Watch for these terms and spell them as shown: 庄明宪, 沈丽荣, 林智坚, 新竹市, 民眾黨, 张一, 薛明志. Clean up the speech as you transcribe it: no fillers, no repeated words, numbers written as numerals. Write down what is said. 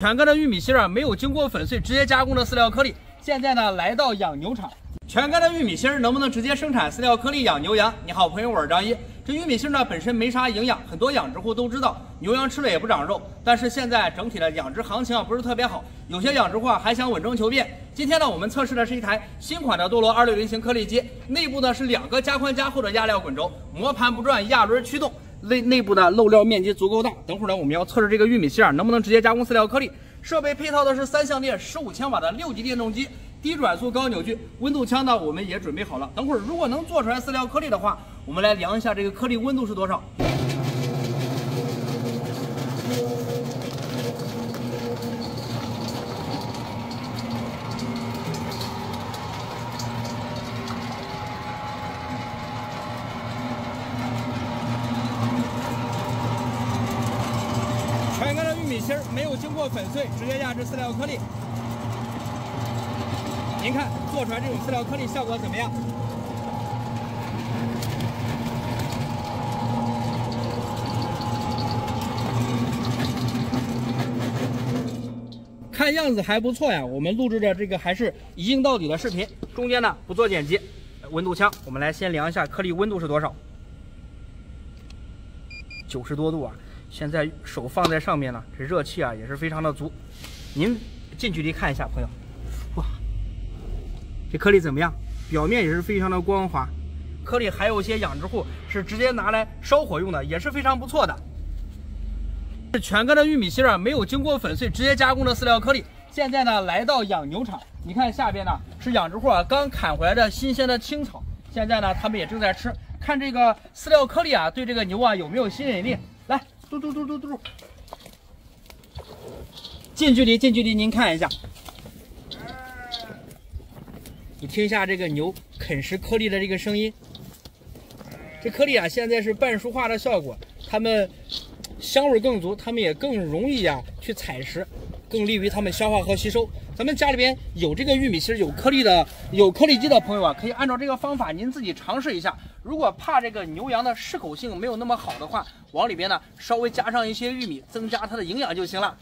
全干的玉米芯啊，没有经过粉碎直接加工的饲料颗粒，现在呢来到养牛场。全干的玉米芯能不能直接生产饲料颗粒养牛羊？你好，朋友，我是张一。这玉米芯呢本身没啥营养，很多养殖户都知道，牛羊吃了也不长肉。但是现在整体的养殖行情啊不是特别好，有些养殖户啊还想稳中求变。今天呢我们测试的是一台新款的多罗260型颗粒机，内部呢是两个加宽加厚的压料滚轴，磨盘不转，压轮驱动。 内部的漏料面积足够大，等会儿呢我们要测试这个玉米芯能不能直接加工饲料颗粒。设备配套的是3项电、15千瓦的6级电动机，低转速高扭矩。温度枪呢我们也准备好了，等会儿如果能做出来饲料颗粒的话，我们来量一下这个颗粒温度是多少。 芯儿没有经过粉碎，直接压制饲料颗粒。您看做出来这种饲料颗粒效果怎么样？看样子还不错呀。我们录制的这个还是一镜到底的视频，中间呢不做剪辑。温度枪，我们来先量一下颗粒温度是多少？90多度啊。 现在手放在上面呢，这热气啊也是非常的足。您近距离看一下，朋友，哇，这颗粒怎么样？表面也是非常的光滑。颗粒还有一些养殖户是直接拿来烧火用的，也是非常不错的。这全干的玉米芯啊，没有经过粉碎直接加工的饲料颗粒，现在呢来到养牛场。你看下边呢是养殖户啊刚砍回来的新鲜的青草，现在呢他们也正在吃，看这个饲料颗粒啊对这个牛啊有没有吸引力。 来，嘟嘟嘟嘟嘟，近距离，您看一下，你听一下这个牛啃食颗粒的这个声音。这颗粒啊，现在是半熟化的效果，它们香味更足，它们也更容易啊去采食，更利于它们消化和吸收。咱们家里边有这个玉米芯有颗粒的、有颗粒机的朋友啊，可以按照这个方法您自己尝试一下。 如果怕这个牛羊的适口性没有那么好的话，往里边呢稍微加上一些玉米，增加它的营养就行了。